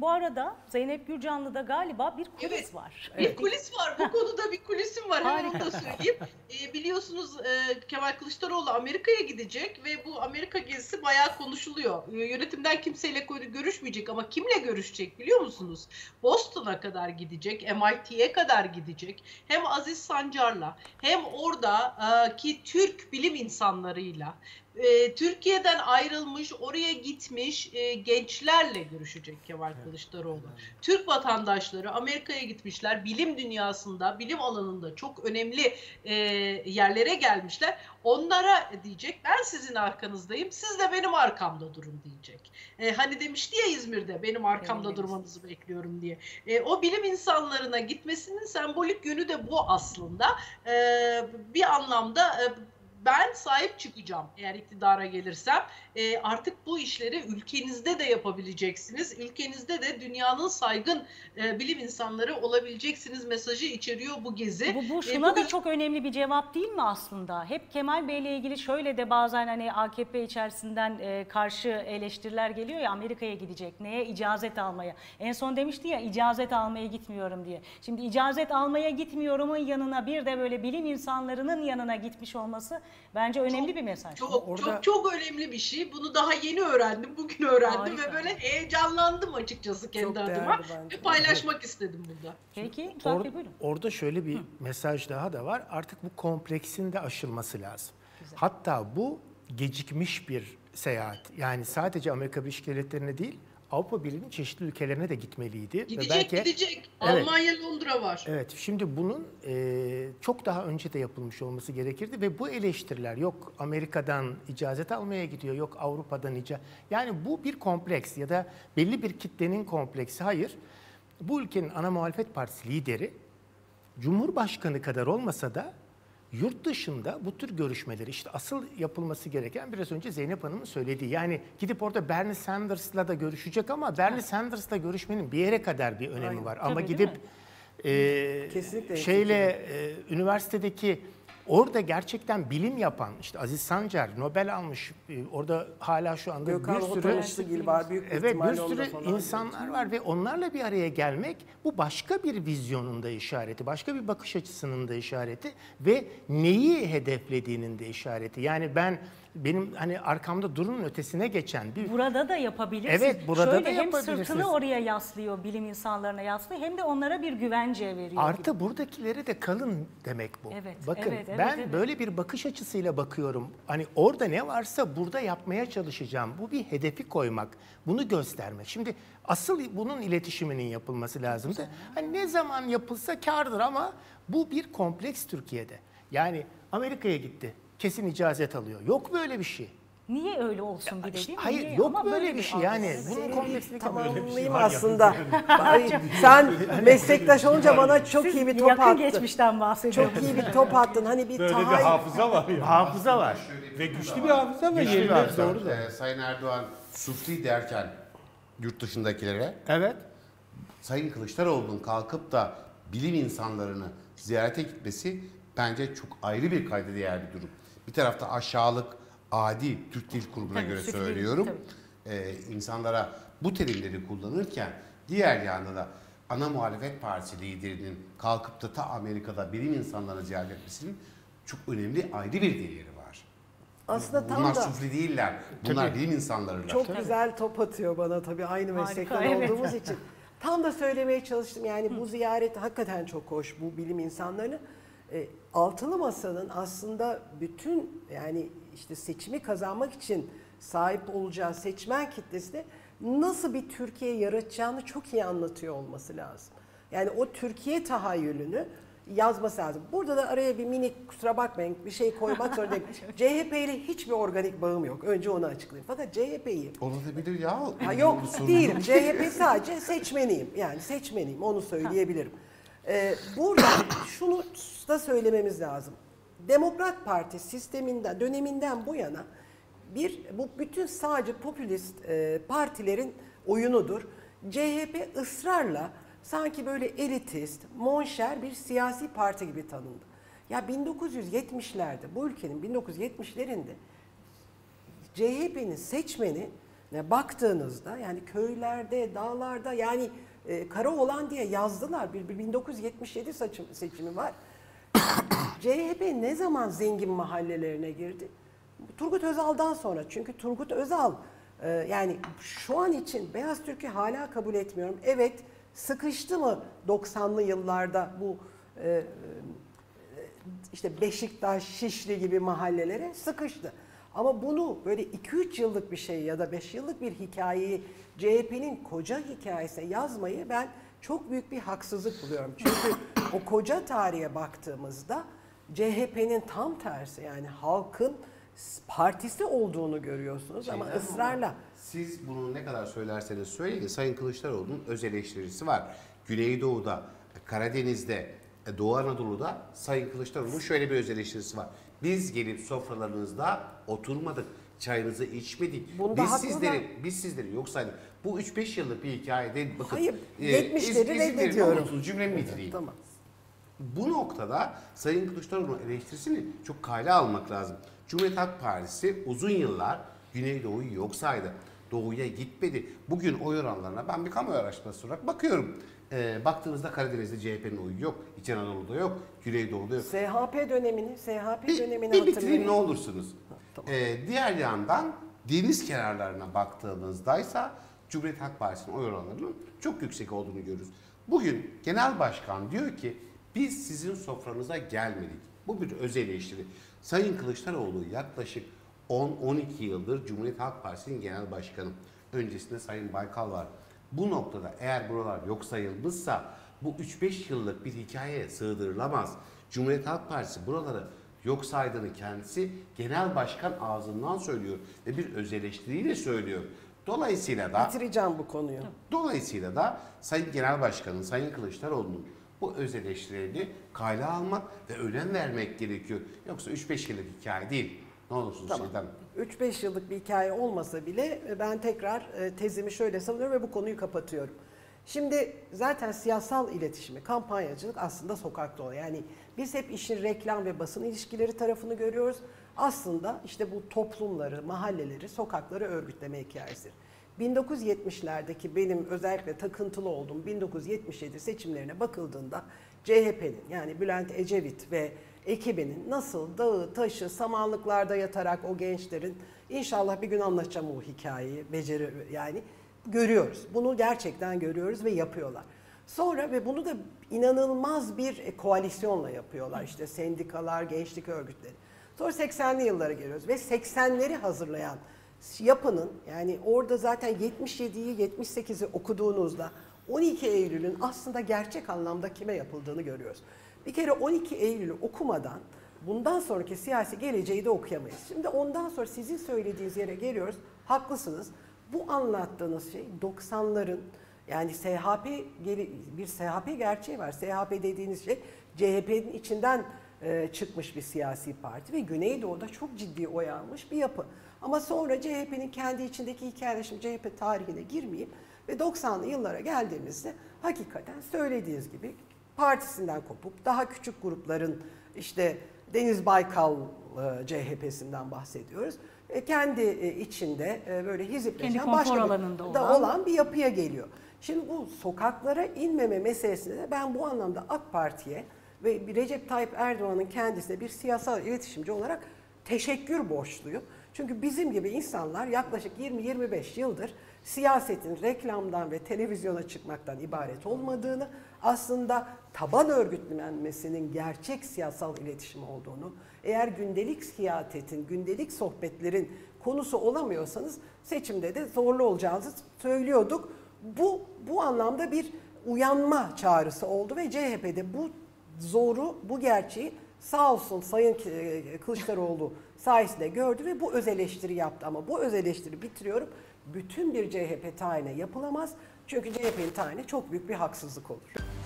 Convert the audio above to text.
Bu arada Zeynep Gürcanlı'da galiba bir kulis var. Evet. Bir kulis var. Bu konuda bir kulisim var. Hemen onu da söyleyeyim. Biliyorsunuz Kemal Kılıçdaroğlu Amerika'ya gidecek ve bu Amerika gezisi bayağı konuşuluyor. Yönetimden kimseyle görüşmeyecek ama kimle görüşecek biliyor musunuz? Boston'a kadar gidecek, MIT'ye kadar gidecek. Hem Aziz Sancar'la hem oradaki Türk bilim insanlarıyla, Türkiye'den ayrılmış, oraya gitmiş gençlerle görüşecek Kemal Kılıçdaroğlu. Evet. Türk vatandaşları Amerika'ya gitmişler. Bilim dünyasında, bilim alanında çok önemli yerlere gelmişler. Onlara diyecek, ben sizin arkanızdayım, siz de benim arkamda durun diyecek. Hani demişti ya İzmir'de, benim arkamda durmanızı bekliyorum diye. O bilim insanlarına gitmesinin sembolik yönü de bu aslında. Bir anlamda... Ben sahip çıkacağım eğer iktidara gelirsem. Artık bu işleri ülkenizde de yapabileceksiniz. Ülkenizde de dünyanın saygın bilim insanları olabileceksiniz mesajı içeriyor bu gezi. Bu şuna da çok önemli bir cevap değil mi aslında? Hep Kemal Bey'le ilgili şöyle de bazen hani AKP içerisinden karşı eleştiriler geliyor ya, Amerika'ya gidecek. Neye? İcazet almaya. En son demişti ya, icazet almaya gitmiyorum diye. Şimdi icazet almaya gitmiyorumun yanına bir de böyle bilim insanlarının yanına gitmiş olması... Bence önemli bir mesaj. Çok önemli bir şey. Bunu daha yeni öğrendim. Bugün öğrendim. Harika. Ve böyle heyecanlandım açıkçası kendi adıma. Ve paylaşmak istedim burada. Peki. Orada şöyle bir mesaj daha da var. Artık bu kompleksin de aşılması lazım. Güzel. Hatta bu gecikmiş bir seyahat. Yani sadece Amerika Birleşik Devletleri'ne değil, Avrupa Birliği'nin çeşitli ülkelerine de gitmeliydi. Gidecek, belki, gidecek. Evet, Almanya, Londra var. Evet, şimdi bunun çok daha önce de yapılmış olması gerekirdi ve bu eleştiriler, yok Amerika'dan icazet almaya gidiyor, yok Avrupa'dan icazet. Yani bu bir kompleks ya da belli bir kitlenin kompleksi. Hayır, bu ülkenin ana muhalefet partisi lideri, Cumhurbaşkanı kadar olmasa da yurt dışında bu tür görüşmeleri, işte asıl yapılması gereken biraz önce Zeynep Hanım'ın söylediği, yani gidip orada Bernie Sanders'la da görüşecek ama Bernie Sanders'la görüşmenin bir yere kadar bir önemi var. Ama gidip üniversitedeki orada gerçekten bilim yapan, işte Aziz Sancar Nobel almış, orada hala şu anda bir sürü insanlar var ve onlarla bir araya gelmek, bu başka bir vizyonun da işareti, başka bir bakış açısının da işareti ve neyi hedeflediğinin de işareti. Yani benim hani arkamda durunun ötesine geçen bir... Burada da yapabilirsiniz. Evet, burada da yapabilirsiniz. Şöyle hem sırtını oraya yaslıyor, bilim insanlarına yaslıyor, hem de onlara bir güvence veriyor. Artı gibi. Buradakilere de kalın demek bu. Evet, bakın ben böyle bir bakış açısıyla bakıyorum. Hani orada ne varsa burada yapmaya çalışacağım. Bu bir hedefi koymak, bunu göstermek. Şimdi asıl bunun iletişiminin yapılması lazımdı. Hani ne zaman yapılsa kârdır ama bu bir kompleks Türkiye'de. Yani Amerika'ya gitti, kesin icazet alıyor. Yok böyle bir şey. Niye öyle olsun bir de değil mi? Hayır, niye? Yok böyle bir şey yani. Bunun kompleksini tamamlayayım aslında. Sen meslektaş olunca bana çok iyi bir top attın. Yakın geçmişten bahsediyorum. Çok iyi bir top attın. Hani bir böyle bir hafıza var ya. Hafıza var. Ve güçlü bir hafıza var. Güçlü bir hafıza var. Sayın Erdoğan sufli derken yurt dışındakilere. Evet. Sayın Kılıçdaroğlu'nun kalkıp da bilim insanlarını ziyarete gitmesi bence çok ayrı bir kayda değer bir durum. Bir tarafta aşağılık, adi, Türk Dil Kurumu'na göre söylüyorum. İnsanlara bu terimleri kullanırken diğer yandan da ana muhalefet partisi liderinin kalkıp da ta Amerika'da bilim insanlarına ziyaret etmesinin çok önemli ayrı bir değeri var. Aslında bunlar sufli değiller. Bunlar bilim insanlarılar. Çok güzel top atıyor bana tabii, aynı meslekten olduğumuz için. Tam da söylemeye çalıştım. Yani bu ziyaret hakikaten çok hoş, bu bilim insanlarını. Altılı Masa'nın aslında bütün yani işte seçimi kazanmak için sahip olacağı seçmen kitlesine nasıl bir Türkiye yaratacağını çok iyi anlatıyor olması lazım. Yani o Türkiye tahayyülünü yazması lazım. Burada da araya bir minik, kusura bakmayın, bir şey koymak zorundayım. CHP ile hiçbir organik bağım yok. Önce onu açıklayayım. Fakat CHP'yi... Olabilir ya. Ha, yok değil. CHP sadece seçmeniyim. Yani seçmeniyim. Onu söyleyebilirim. Burada şunu da söylememiz lazım. Demokrat Parti sisteminden, döneminden bu yana bu bütün sadece popülist partilerin oyunudur. CHP ısrarla sanki böyle elitist, monşer bir siyasi parti gibi tanındı. Ya 1970'lerde, bu ülkenin 1970'lerinde CHP'nin seçmeni baktığınızda yani köylerde, dağlarda yani Karaoğlan diye yazdılar. 1977 seçimi var. CHP ne zaman zengin mahallelerine girdi? Turgut Özal'dan sonra. Çünkü Turgut Özal yani şu an için Beyaz Türk'ü hala kabul etmiyorum. Evet, sıkıştı mı 90'lı yıllarda bu işte Beşiktaş, Şişli gibi mahallelere sıkıştı. Ama bunu böyle 2-3 yıllık bir şey ya da 5 yıllık bir hikayeyi CHP'nin koca hikayesine yazmayı ben çok büyük bir haksızlık buluyorum. Çünkü o koca tarihe baktığımızda CHP'nin tam tersi yani halkın partisi olduğunu görüyorsunuz şeyden ama ısrarla. Ama siz bunu ne kadar söylerseniz söyleyin, Sayın Kılıçdaroğlu'nun öz eleştirisi var. Güneydoğu'da, Karadeniz'de, Doğu Anadolu'da Sayın Kılıçdaroğlu'nun şöyle bir öz eleştirisi var. Biz gelip sofralarınızda oturmadık, çayınızı içmedik. Biz sizleri yok saydık. Bu 3-5 yıllık bir hikayede bakın. Hayır, 70'leri reddediyorum. Cümlemi bitireyim. Tamam. Bu noktada Sayın Kılıçdaroğlu'nun eleştirisini çok kale almak lazım. Cumhuriyet Halk Partisi uzun yıllar Güneydoğu'yu yok saydı. Doğu'ya gitmedi. Bugün oy oranlarına ben bir kamuoyu araştırması olarak bakıyorum. Baktığınızda Karadeniz'de CHP'nin oyu yok, İç Anadolu'da yok, Güneydoğu'da yok. SHP dönemini hatırlayın. Ne olursunuz. Tamam. Diğer yandan deniz kenarlarına baktığınızdaysa Cumhuriyet Halk Partisi'nin oy oranlarının çok yüksek olduğunu görürüz. Bugün Genel Başkan diyor ki biz sizin sofranıza gelmedik. Bu bir öz eleştiri. Sayın Kılıçdaroğlu yaklaşık 10-12 yıldır Cumhuriyet Halk Partisi'nin genel başkanı. Öncesinde Sayın Baykal var. Bu noktada eğer buralar yok sayılmışsa bu 3-5 yıllık bir hikayeye sığdırılamaz. Cumhuriyet Halk Partisi buraları yok saydığını kendisi genel başkan ağzından söylüyor ve bir öz eleştiriyle söylüyor. Dolayısıyla da Sayın Genel Başkan'ın, Sayın Kılıçdaroğlu'nun bu öz eleştirilerini kayda almak ve önem vermek gerekiyor. Yoksa 3-5 yıllık hikaye değil. Ne olursunuz tamam. Şeyden. 3-5 yıllık bir hikaye olmasa bile ben tekrar tezimi şöyle savunuyorum ve bu konuyu kapatıyorum. Şimdi zaten siyasal iletişimi, kampanyacılık aslında sokakta oluyor. Yani biz hep işin reklam ve basın ilişkileri tarafını görüyoruz. Aslında işte bu toplumları, mahalleleri, sokakları örgütleme hikayesidir. 1970'lerdeki benim özellikle takıntılı olduğum 1977 seçimlerine bakıldığında CHP'nin yani Bülent Ecevit ve ekibinin nasıl dağı taşı samanlıklarda yatarak o gençlerin, inşallah bir gün anlatacağım o hikayeyi, beceri yani görüyoruz. Bunu gerçekten görüyoruz ve yapıyorlar. Sonra ve bunu da inanılmaz bir koalisyonla yapıyorlar, işte sendikalar, gençlik örgütleri. Sonra 80'li yıllara geliyoruz ve 80'leri hazırlayan yapının yani orada zaten 77'yi 78'i okuduğunuzda 12 Eylül'ün aslında gerçek anlamda kime yapıldığını görüyoruz. Bir kere 12 Eylül'ü okumadan bundan sonraki siyasi geleceği de okuyamayız. Şimdi ondan sonra sizin söylediğiniz yere geliyoruz. Haklısınız. Bu anlattığınız şey 90'ların yani SHP gerçeği var. SHP dediğiniz şey CHP'nin içinden çıkmış bir siyasi parti ve Güneydoğu'da çok ciddi oy almış bir yapı. Ama sonra CHP'nin kendi içindeki hikayeler, şimdi CHP tarihine girmeyeyim ve 90'lı yıllara geldiğimizde hakikaten söylediğiniz gibi partisinden kopup daha küçük grupların işte Deniz Baykal CHP'sinden bahsediyoruz. Kendi içinde böyle hizipleşen başka da olan bir yapıya geliyor. Şimdi bu sokaklara inmeme meselesinde de ben bu anlamda AK Parti'ye ve Recep Tayyip Erdoğan'ın kendisine bir siyasal iletişimci olarak teşekkür borçluyum. Çünkü bizim gibi insanlar yaklaşık 20-25 yıldır siyasetin reklamdan ve televizyona çıkmaktan ibaret olmadığını, aslında taban örgütlenmesinin gerçek siyasal iletişim olduğunu, eğer gündelik siyasetin, gündelik sohbetlerin konusu olamıyorsanız seçimde de zorlu olacağınızı söylüyorduk. Bu anlamda bir uyanma çağrısı oldu ve CHP'de bu zoru, bu gerçeği sağ olsun Sayın Kılıçdaroğlu sayesinde gördü ve bu öz eleştiri yaptı. Ama bu öz eleştiri bitiriyorum. Bütün bir CHP tayine yapılamaz. Çünkü CHP'nin tayine çok büyük bir haksızlık olur.